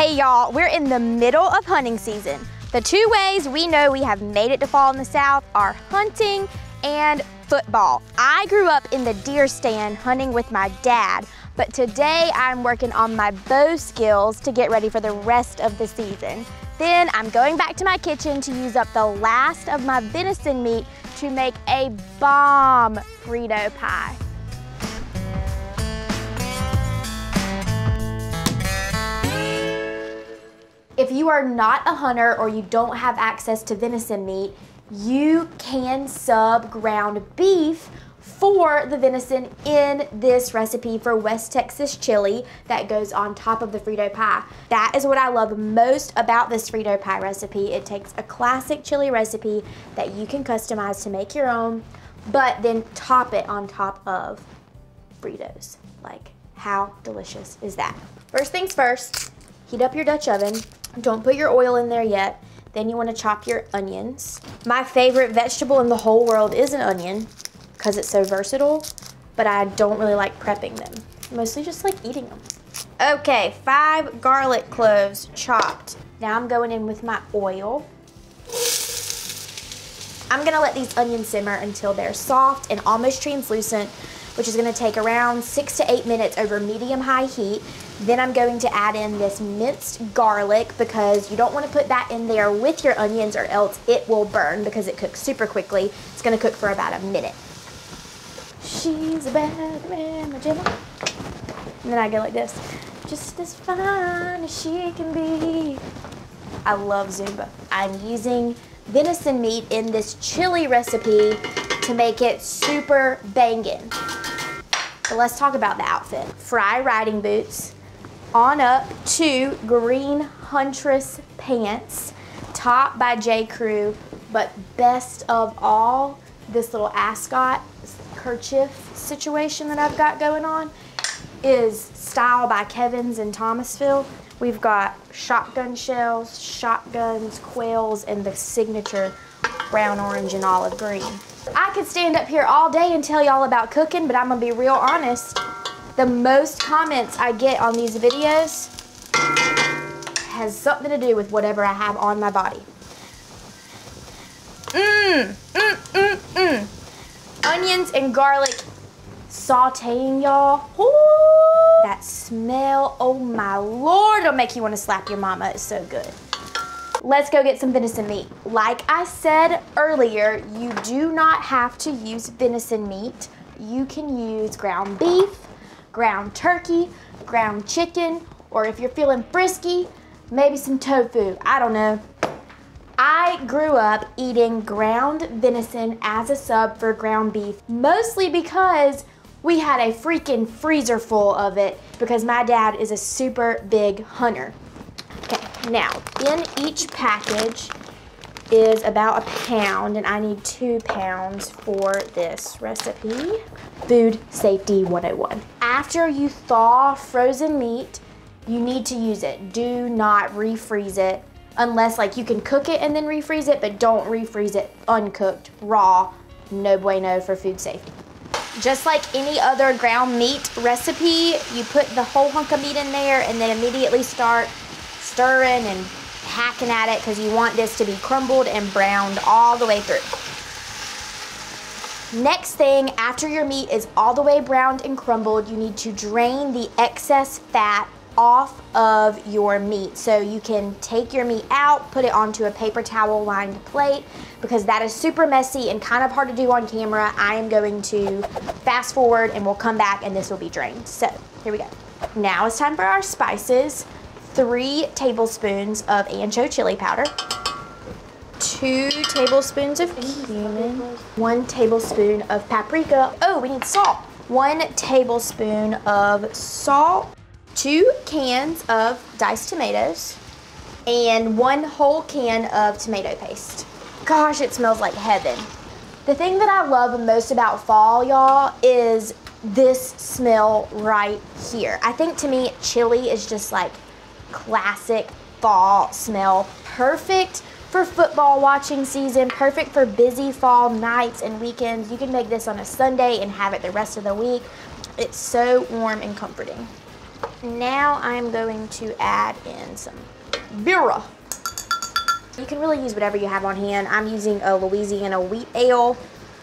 Hey y'all, we're in the middle of hunting season. The two ways we know we have made it to fall in the South are hunting and football. I grew up in the deer stand hunting with my dad, but today I'm working on my bow skills to get ready for the rest of the season. Then I'm going back to my kitchen to use up the last of my venison meat to make a bomb Frito pie. If you are not a hunter or you don't have access to venison meat, you can sub ground beef for the venison in this recipe for West Texas chili that goes on top of the Frito pie. That is what I love most about this Frito pie recipe. It takes a classic chili recipe that you can customize to make your own, but then top it on top of Fritos. Like, how delicious is that? First things first, heat up your Dutch oven. Don't put your oil in there yet. Then you want to chop your onions. My favorite vegetable in the whole world is an onion because it's so versatile, but I don't really like prepping them. Mostly just like eating them. Okay, 5 garlic cloves chopped. Now I'm going in with my oil. I'm gonna let these onions simmer until they're soft and almost translucent, which is gonna take around 6 to 8 minutes over medium-high heat. Then I'm going to add in this minced garlic because you don't want to put that in there with your onions or else it will burn because it cooks super quickly. It's going to cook for about a minute. She's a bad man, my Gemma. And then I go like this. Just as fine as she can be. I love Zumba. I'm using venison meat in this chili recipe to make it super bangin'. So let's talk about the outfit. Fry riding boots. On up to green huntress pants, top by J. Crew, but best of all, this little ascot kerchief situation that I've got going on is style by Kevin's in Thomasville. We've got shotgun shells, shotguns, quails, and the signature brown, orange, and olive green. I could stand up here all day and tell y'all about cooking, but I'm gonna be real honest. The most comments I get on these videos has something to do with whatever I have on my body. Onions and garlic sauteing, y'all. That smell, oh my Lord, it'll make you want to slap your mama, it's so good. Let's go get some venison meat. Like I said earlier, you do not have to use venison meat. You can use ground beef, ground turkey, ground chicken, or if you're feeling frisky, maybe some tofu, I don't know. I grew up eating ground venison as a sub for ground beef, mostly because we had a freaking freezer full of it because my dad is a super big hunter. Okay, now in each package is about a pound and I need 2 pounds for this recipe. Food Safety 101. After you thaw frozen meat, you need to use it. Do not refreeze it unless like you can cook it and then refreeze it, but don't refreeze it uncooked, raw, no bueno for food safety. Just like any other ground meat recipe, you put the whole hunk of meat in there and then immediately start stirring and hacking at it because you want this to be crumbled and browned all the way through. Next thing, after your meat is all the way browned and crumbled, you need to drain the excess fat off of your meat. So you can take your meat out, put it onto a paper towel lined plate because that is super messy and kind of hard to do on camera. I am going to fast forward and we'll come back and this will be drained. So here we go. Now it's time for our spices. 3 tablespoons of ancho chili powder, 2 tablespoons of cumin, 1 tablespoon of paprika. Oh, we need salt. 1 tablespoon of salt, 2 cans of diced tomatoes, and 1 whole can of tomato paste. Gosh, it smells like heaven. The thing that I love most about fall, y'all, is this smell right here. I think to me, chili is just like classic fall smell. Perfect for football watching season, perfect for busy fall nights and weekends. You can make this on a Sunday and have it the rest of the week. It's so warm and comforting. Now I'm going to add in some beer. You can really use whatever you have on hand. I'm using a Louisiana wheat ale,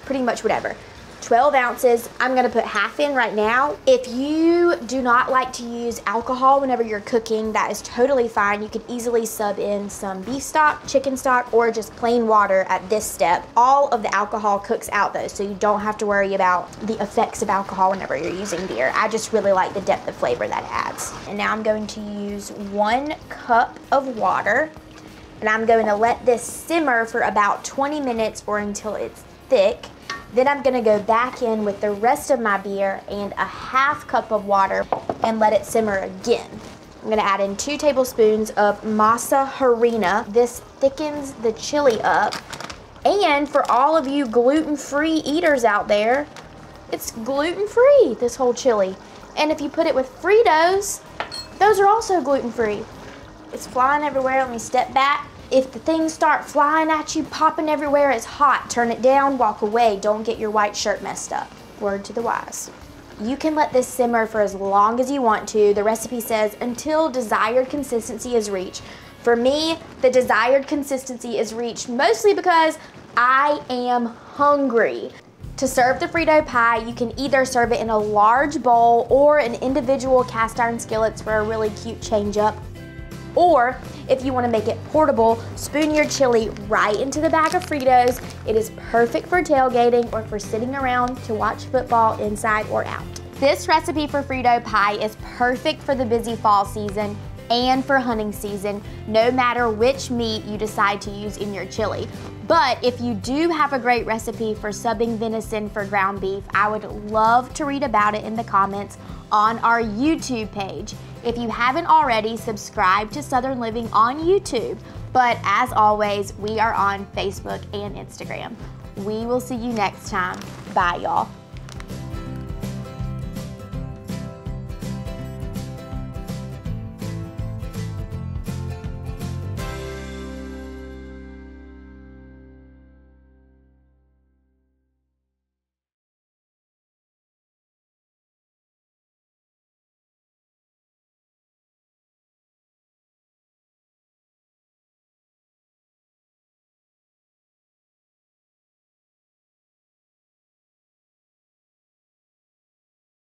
pretty much whatever. 12 ounces. I'm gonna put half in right now. If you do not like to use alcohol whenever you're cooking, that is totally fine. You could easily sub in some beef stock, chicken stock, or just plain water at this step. All of the alcohol cooks out though, so you don't have to worry about the effects of alcohol whenever you're using beer. I just really like the depth of flavor that adds. And now I'm going to use 1 cup of water, and I'm going to let this simmer for about 20 minutes or until it's thick. Then I'm gonna go back in with the rest of my beer and a 1/2 cup of water and let it simmer again. I'm gonna add in 2 tablespoons of masa harina. This thickens the chili up. And for all of you gluten-free eaters out there, it's gluten-free, this whole chili. And if you put it with Fritos, those are also gluten-free. It's flying everywhere, let me step back. If the things start flying at you, popping everywhere, it's hot. Turn it down, walk away. Don't get your white shirt messed up. Word to the wise. You can let this simmer for as long as you want to. The recipe says until desired consistency is reached. For me, the desired consistency is reached mostly because I am hungry. To serve the Frito pie, you can either serve it in a large bowl or in individual cast iron skillets for a really cute change up. Or if you want to make it portable, spoon your chili right into the bag of Fritos. It is perfect for tailgating or for sitting around to watch football inside or out. This recipe for Frito pie is perfect for the busy fall season and for hunting season, no matter which meat you decide to use in your chili. But if you do have a great recipe for subbing venison for ground beef, I would love to read about it in the comments on our YouTube page. If you haven't already, subscribe to Southern Living on YouTube. But as always, we are on Facebook and Instagram. We will see you next time. Bye, y'all.